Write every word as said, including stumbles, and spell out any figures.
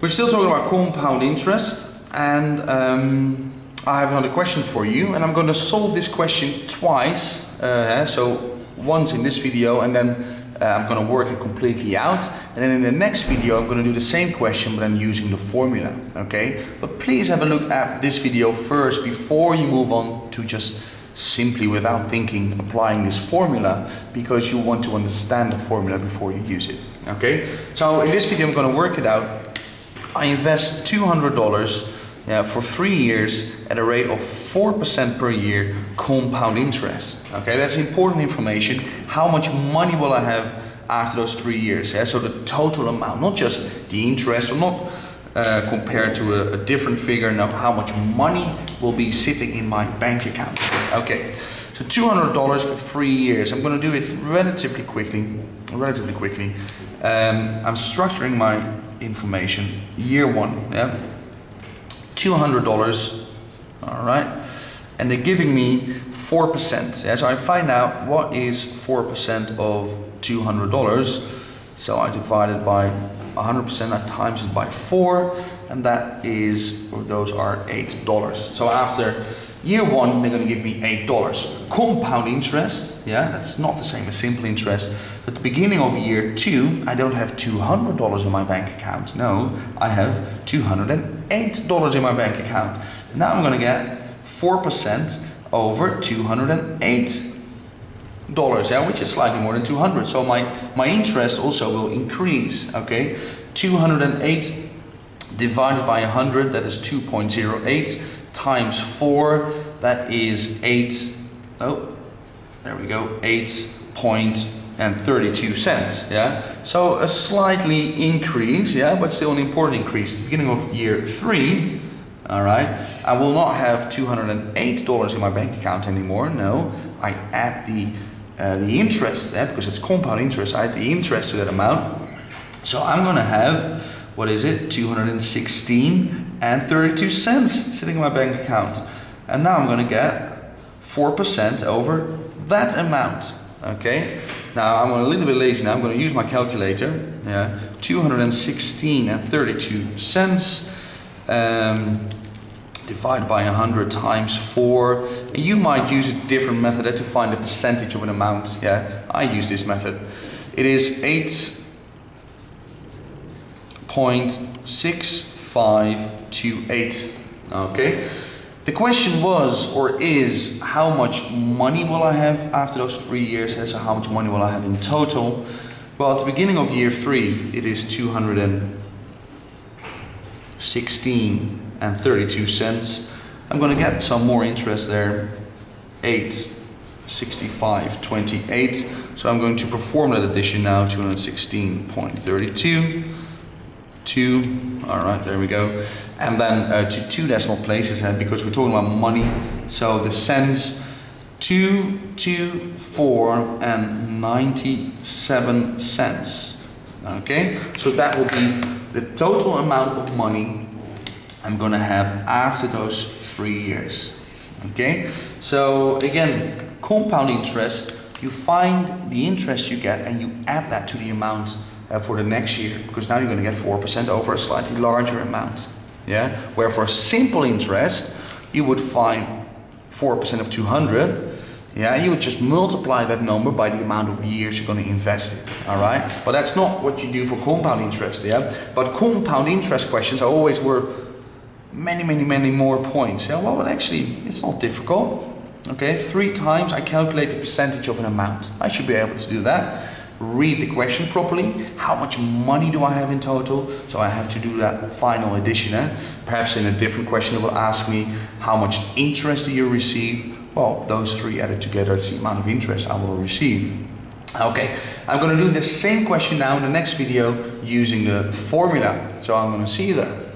We're still talking about compound interest, and um, I have another question for you, and I'm going to solve this question twice, uh, so once in this video, and then uh, I'm going to work it completely out, and then in the next video I'm going to do the same question, but I'm using the formula, okay? But please have a look at this video first before you move on to just simply, without thinking, applying this formula, because you want to understand the formula before you use it, okay? So in this video I'm going to work it out. I invest two hundred dollars uh, for three years at a rate of four percent per year compound interest, okay? That's important information. How much money will I have after those three years? Yeah? So the total amount, not just the interest, or not uh, compared to a, a different figure. Now, how much money will be sitting in my bank account. Okay, so two hundred dollars for three years. I'm going to do it relatively quickly. Relatively quickly. Um, I'm structuring my information. Year one, yeah, two hundred dollars. All right, and they're giving me four percent. Yeah? So I find out what is four percent of two hundred dollars. So I divide it by one hundred percent. I times it by four, and that is, or those are eight dollars. So after year one, they're going to give me eight dollars. Compound interest, yeah, that's not the same as simple interest. At the beginning of year two, I don't have two hundred dollars in my bank account. No, I have two hundred and eight dollars in my bank account. Now I'm going to get four percent over two hundred and eight dollars, yeah, which is slightly more than two hundred. So my my interest also will increase. Okay, two hundred and eight divided by one hundred, that is two point zero eight, times four, that is eight, oh, there we go, eight point thirty-two cents, yeah? So a slightly increase, yeah, but still an important increase. At the beginning of year three, all right, I will not have two hundred eight dollars in my bank account anymore, no. I add the, uh, the interest, yeah, because it's compound interest, I add the interest to that amount. So I'm gonna have, what is it, two hundred sixteen and thirty-two cents sitting in my bank account. And now I'm gonna get four percent over that amount, okay? Now I'm a little bit lazy now, I'm gonna use my calculator. Yeah, two hundred sixteen and thirty-two cents, um, divided by one hundred times four. And you might use a different method to find the percentage of an amount. Yeah, I use this method. It is eight point six five two eight, okay? The question was, or is, how much money will I have after those three years? So how much money will I have in total? Well, at the beginning of year three, it is two hundred sixteen and thirty-two cents. I'm gonna get some more interest there, eight sixty-five twenty-eight. So I'm going to perform that addition now, two hundred sixteen point three two. Two, all right, there we go. And then uh, to two decimal places, uh, because we're talking about money. So the cents, two, two, four, and ninety-seven cents. Okay, so that will be the total amount of money I'm gonna have after those three years. Okay, so again, compound interest, you find the interest you get and you add that to the amount Uh, for the next year, because now you're going to get four percent over a slightly larger amount. Yeah, where for simple interest, you would find four percent of two hundred. Yeah, you would just multiply that number by the amount of years you're going to invest in. All right, but that's not what you do for compound interest. Yeah, but compound interest questions are always worth many, many, many more points. Yeah, well, actually, it's not difficult. Okay, three times I calculate the percentage of an amount. I should be able to do that. Read the question properly. How much money do I have in total? So I have to do that final addition. Eh? Perhaps in a different question it will ask me, how much interest do you receive? Well, those three added together is the amount of interest I will receive. Okay, I'm gonna do the same question now in the next video using the formula. So I'm gonna see you there.